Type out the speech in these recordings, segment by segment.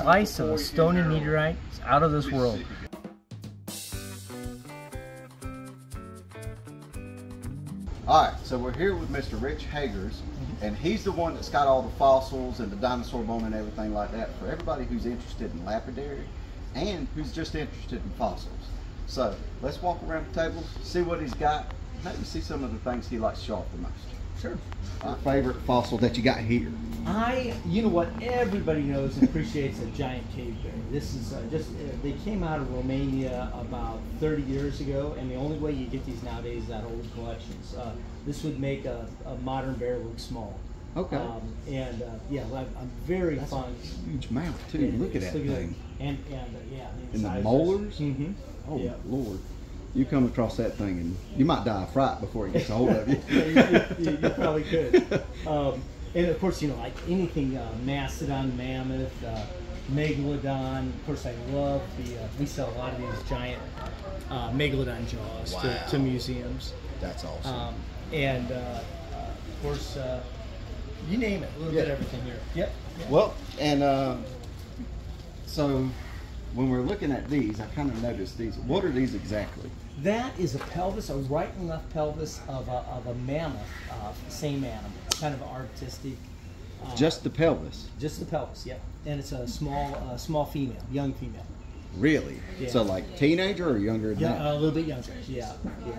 Slice of a stony meteorite is out of this world. Alright, so we're here with Mr. Rich Hagers, and he's the one that's got all the fossils and the dinosaur bone and everything like that for everybody who's interested in lapidary and who's just interested in fossils. So let's walk around the table, see what he's got, maybe see some of the things he likes to show off the most. Sure. Your favorite fossil that you got here? You know what, everybody knows and appreciates a giant cave bear. This is they came out of Romania about 30 years ago, and the only way you get these nowadays is out of old collections. This would make a modern bear look small. Okay. Yeah, I'm very fond. That's a huge mouth too. And look at that thing. Yeah. And the molars. Mm-hmm. Oh yeah. Lord. You come across that thing and you might die of fright before it gets a hold of you. You probably could. And of course, you know, like anything mastodon, mammoth, megalodon. Of course, I love the. We sell a lot of these giant megalodon jaws. Wow. to museums. That's awesome. Of course, you name it. A little bit of everything here. Yep. Yeah. Well, and so when we're looking at these, I kind of noticed these. What are these exactly? That is a pelvis, a right and left pelvis of a mammoth, same animal, kind of artistic. Just the pelvis? Just the pelvis, yep. And it's a small female, young female. Really? Yeah. So like teenager or younger than that? A little bit younger, yeah.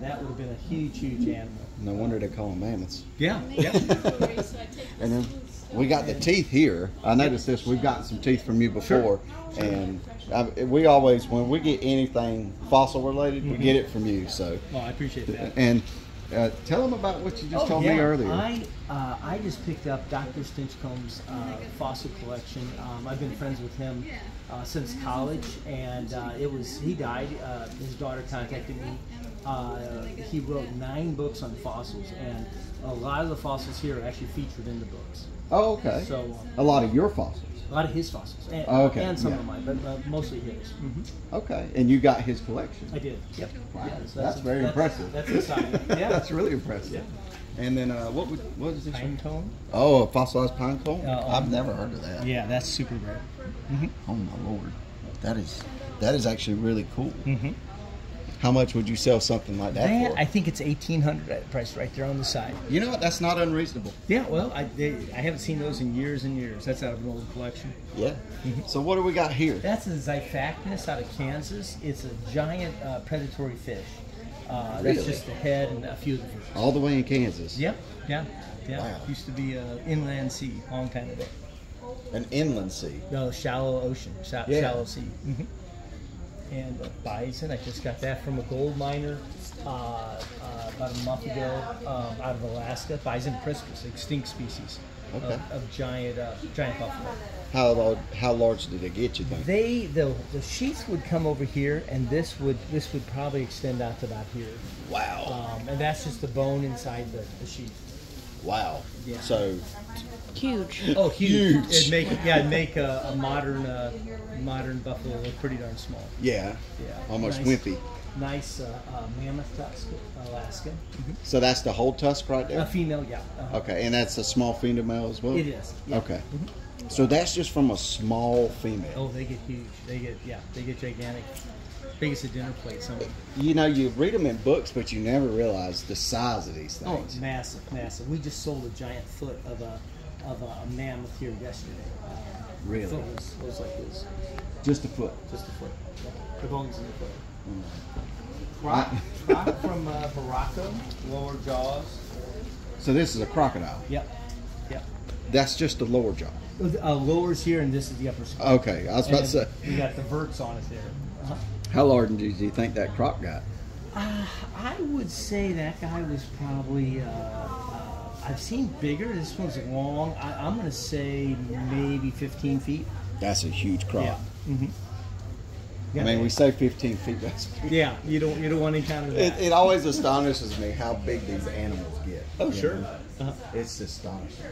That would have been a huge, huge animal. No wonder they call them mammoths. Yeah. And then we got the teeth here. I noticed this. We've gotten some teeth from you before. Sure. And we always, when we get anything fossil related, we get it from you. So. Well, I appreciate that. And tell them about what you just told me earlier. I just picked up Dr. Stinchcomb's fossil collection. I've been friends with him since college, and he died. His daughter contacted me. He wrote 9 books on fossils, and a lot of the fossils here are actually featured in the books. Oh, okay. So a lot of your fossils. A lot of his fossils, and, and some of mine, but mostly his. Mm-hmm. Okay, and you got his collection. I did. Yep. Wow, yeah, so that's very impressive. That's exciting. Yeah, that's really impressive. Yeah. And then what is this? Pine cone. Oh, a fossilized pine cone. I've never heard of that. Yeah, that's super rare. Mm-hmm. Oh my Lord, that is actually really cool. Mm-hmm. How much would you sell something like that for? I think it's $1,800 price right there on the side. You know what? That's not unreasonable. Yeah, well, I haven't seen those in years and years. That's out of an old collection. Yeah. So what do we got here? That's a Xiphactinus out of Kansas. It's a giant predatory fish. Really? That's just the head and a few of the fish. All the way in Kansas? Yep. Yeah. Wow. It used to be an inland sea a long time ago. An inland sea? No, shallow ocean, shallow sea. Mm-hmm. And a bison. I just got that from a gold miner about a month ago out of Alaska. Bison Priscus, extinct species of giant buffalo. How large did they get? You think? The sheaths would come over here, and this would probably extend out to about here. Wow. And that's just the bone inside the sheath. Wow. Yeah. So huge. Oh, huge! It'd make a modern buffalo look pretty darn small. Yeah. Almost nice, wimpy. Nice mammoth tusk, Alaska. Mm-hmm. So that's the whole tusk right there. A female, yeah. Uh-huh. Okay, and that's a small female as well. It is. Yeah. Okay. Mm-hmm. So that's just from a small female. Oh, they get huge. They get gigantic. Biggest at dinner plate. Somewhere. You know, you read them in books, but you never realize the size of these things. Oh, massive! We just sold a giant foot of a mammoth here yesterday. Really? The foot was like this. Just a foot. Just a foot. The bones in the foot. Croc from Baraka, lower jaws. So this is a crocodile. Yep. That's just the lower jaw. Lower's here, and this is the upper skull. Okay, I was about to say. You got the verts on it there. How large do you think that croc got? I would say that guy was probably, I've seen bigger. This one's long. I'm going to say maybe 15 feet. That's a huge croc. Yeah. Mm-hmm. I mean, we say 15 feet. Yeah, you don't want to encounter that. It always astonishes me how big these animals get. Oh, sure. It's astonishing.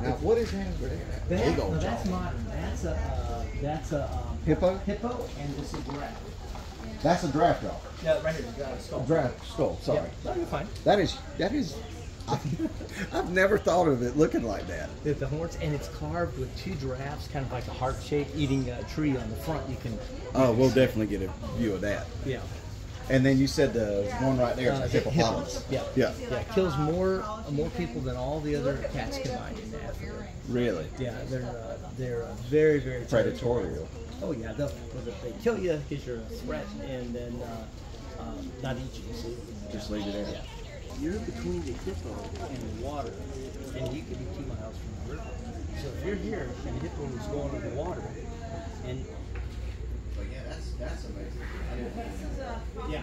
Now, what is that? Big old jaw. That's modern. That's a hippo, and this is a giraffe. That's a giraffe jaw. Yeah, right here. Giraffe skull. Sorry. Yeah, no, you're fine. That is I've never thought of it looking like that. The horns, and it's carved with two giraffes, kind of like a heart shape, eating a tree on the front. You can. Oh, we'll definitely get a view of that. Yeah. And then you said the one right there is a hippopotamus. Yeah. Yeah. Yeah. It kills more people than all the other cats combined in Africa. Really? Yeah. They're very, very predatory. Oh yeah. They kill you because you're a threat, and then not eat you. So, just leave it there. Yeah. You're between the hippo and the water, and you could be 2 miles from the river. So if you're here and the hippo is going over the water, and but yeah, that's amazing. Yeah.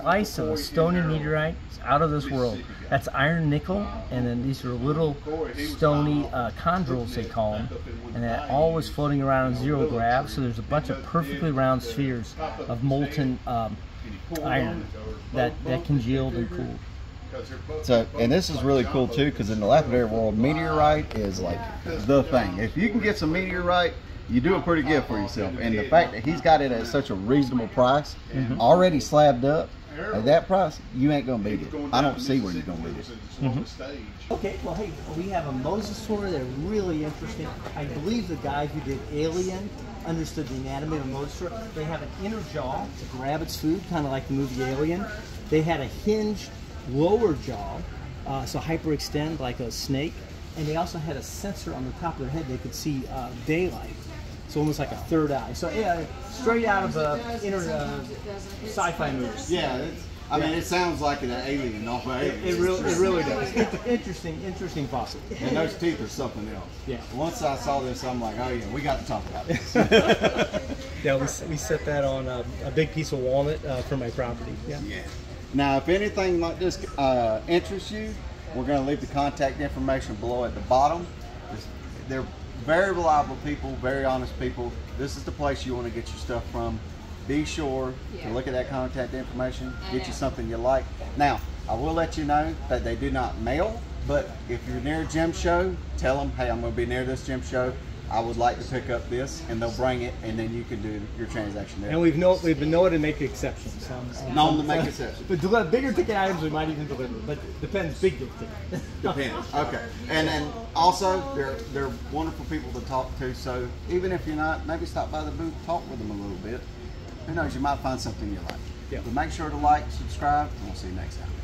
slice of a stony meteorite. It's out of this world. That's iron nickel, and then these are little stony chondrules, they call them, and that all was floating around in zero grav, so there's a bunch of perfectly round spheres of molten iron that congealed and cooled. So, and this is really cool too, because in the lapidary world, meteorite is like the thing. If you can get some meteorite, you do it pretty good for yourself. And the fact that he's got it at such a reasonable price, already slabbed up, at that price, you ain't going to beat it. I don't see where you're going to beat it. Okay, well, hey, we have a Mosasaur. They're really interesting. I believe the guy who did Alien understood the anatomy of a Mosasaur. They have an inner jaw to grab its food, kind of like the movie Alien. They had a hinged lower jaw, so hyperextend like a snake. And they also had a sensor on the top of their head. They could see daylight. It's almost like a third eye. So yeah, straight out of sci-fi movies. Yeah, I mean, it sounds like an alien, not an alien. It really does. It's interesting fossil. And those teeth are something else. Yeah. Once I saw this, I'm like, oh yeah, we got to talk about this. Yeah, we set that on a big piece of walnut for my property. Yeah. Now, if anything like this interests you, we're going to leave the contact information below at the bottom. They're very reliable people, very honest people. This is the place you want to get your stuff from. Be sure to look at that contact information, get you something you like. Now, I will let you know that they do not mail, but if you're near a gym show, tell them, hey, I'm going to be near this gym show. I would like to pick up this, and they'll bring it, and then you can do your transaction there. And we've been known to make exceptions. Known to make exceptions. But bigger ticket items we might even deliver, but depends. Big ticket. Depends. Okay. And also they're wonderful people to talk to. So even if you're not, maybe stop by the booth, talk with them a little bit. Who knows? You might find something you like. Yeah. But make sure to like, subscribe, and we'll see you next time.